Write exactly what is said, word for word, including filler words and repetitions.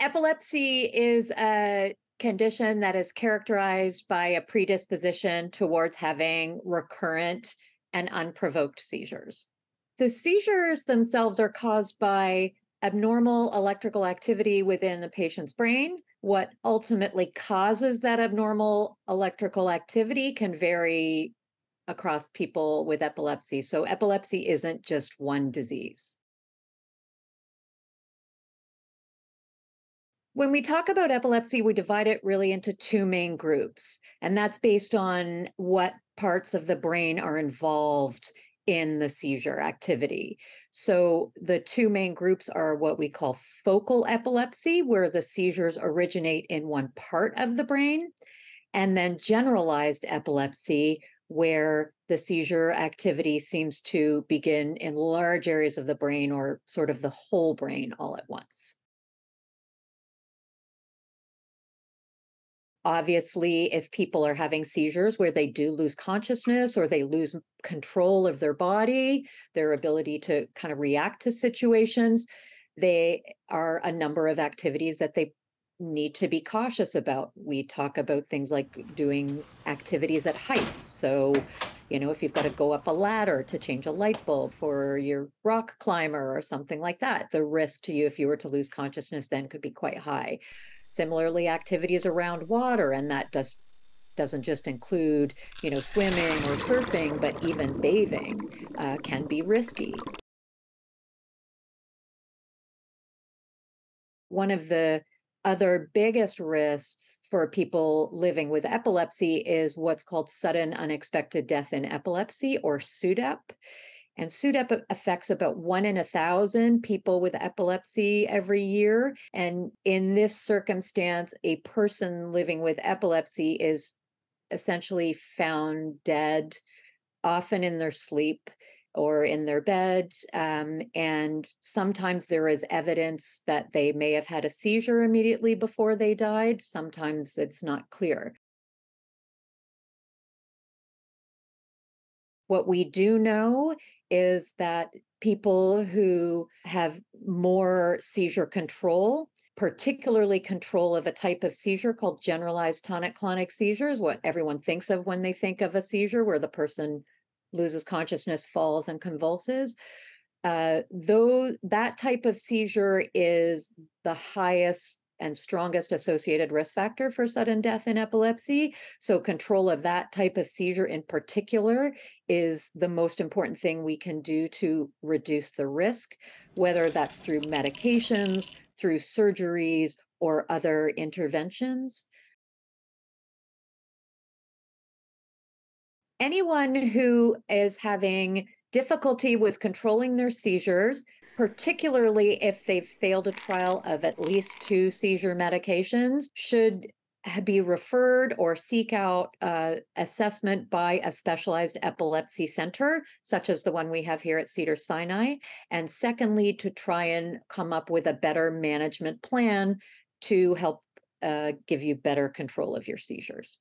Epilepsy is a condition that is characterized by a predisposition towards having recurrent and unprovoked seizures. The seizures themselves are caused by abnormal electrical activity within the patient's brain. What ultimately causes that abnormal electrical activity can vary across people with epilepsy. So epilepsy isn't just one disease. When we talk about epilepsy, we divide it really into two main groups, and that's based on what parts of the brain are involved in the seizure activity. So the two main groups are what we call focal epilepsy, where the seizures originate in one part of the brain, and then generalized epilepsy, where the seizure activity seems to begin in large areas of the brain or sort of the whole brain all at once. Obviously, if people are having seizures where they do lose consciousness or they lose control of their body, their ability to kind of react to situations, they are a number of activities that they need to be cautious about. We talk about things like doing activities at heights. So, you know, if you've got to go up a ladder to change a light bulb for your rock climber or something like that, the risk to you if you were to lose consciousness then could be quite high. Similarly, activities around water, and that does, doesn't just include, you know, swimming or surfing, but even bathing uh, can be risky. One of the other biggest risks for people living with epilepsy is what's called sudden unexpected death in epilepsy, or SUDEP. And SUDEP affects about one in a thousand people with epilepsy every year. And in this circumstance, a person living with epilepsy is essentially found dead, often in their sleep or in their bed. Um, and sometimes there is evidence that they may have had a seizure immediately before they died. Sometimes it's not clear. What we do know is that people who have more seizure control, particularly control of a type of seizure called generalized tonic-clonic seizures, what everyone thinks of when they think of a seizure, where the person loses consciousness, falls, and convulses, uh, though that type of seizure is the highest and strongest associated risk factor for sudden death in epilepsy. So control of that type of seizure in particular is the most important thing we can do to reduce the risk, whether that's through medications, through surgeries, or other interventions. Anyone who is having difficulty with controlling their seizures, particularly if they've failed a trial of at least two seizure medications, should be referred or seek out uh, assessment by a specialized epilepsy center, such as the one we have here at Cedars-Sinai. And secondly, to try and come up with a better management plan to help uh, give you better control of your seizures.